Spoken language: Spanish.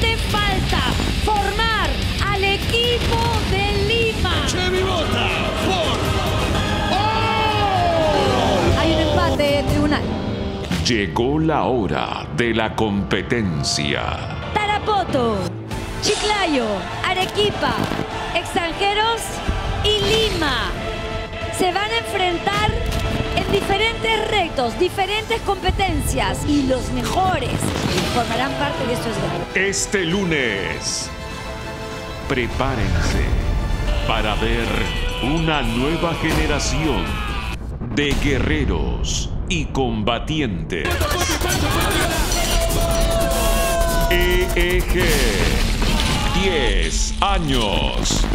solamente falta formar al equipo de Lima. Chevy Bota, ¡oh! Hay un empate, tribunal. Llegó la hora de la competencia. Tarapoto, Chiclayo, Arequipa, extranjeros y Lima se van a enfrentar en diferentes retos, diferentes competencias, y los mejores formarán parte de estos retos. Este lunes, prepárense para ver una nueva generación de guerreros y combatientes. EEG 10 años.